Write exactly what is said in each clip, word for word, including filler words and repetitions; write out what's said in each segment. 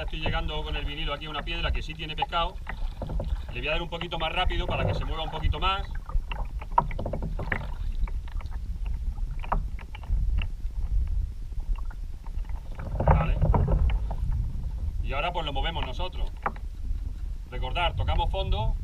ahora estoy llegando con el vinilo aquí a una piedra que sí tiene pescado. Le voy a dar un poquito más rápido para que se mueva un poquito más. Vale. Y ahora pues lo movemos nosotros. Recordar, tocamos fondo.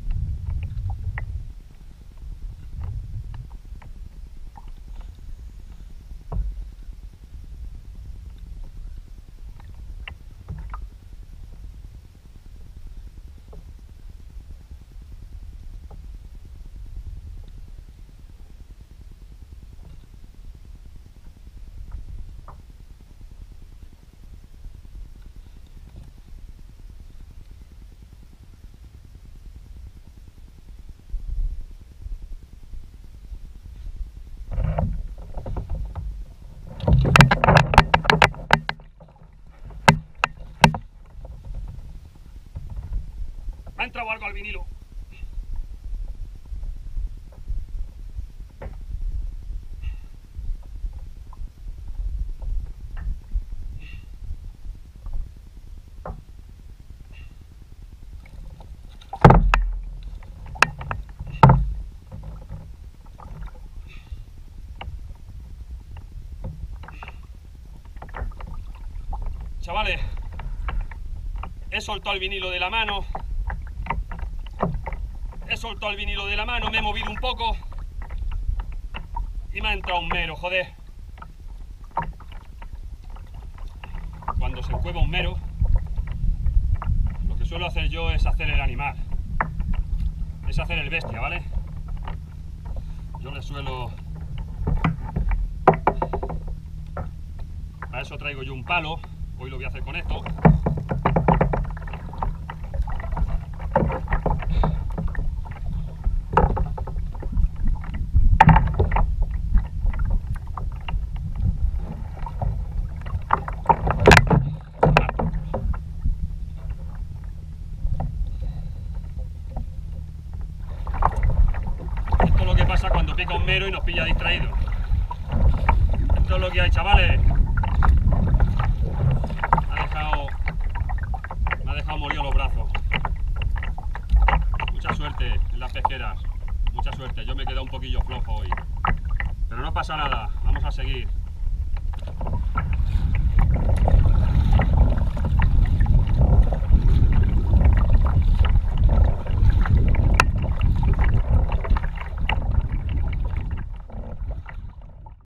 Me ha entrado algo al vinilo. Chavales, he soltado el vinilo de la mano. He soltado el vinilo de la mano, me he movido un poco y me ha entrado un mero, joder. Cuando se encueva un mero, lo que suelo hacer yo es hacer el animal, es hacer el bestia, ¿vale? Yo le suelo... Para eso traigo yo un palo, hoy lo voy a hacer con esto. Pica un mero y nos pilla distraídos. Esto es lo que hay, chavales. Me ha dejado, me ha dejado molido los brazos. Mucha suerte en las pesqueras, mucha suerte. Yo me he quedado un poquillo flojo hoy, pero no pasa nada, vamos a seguir.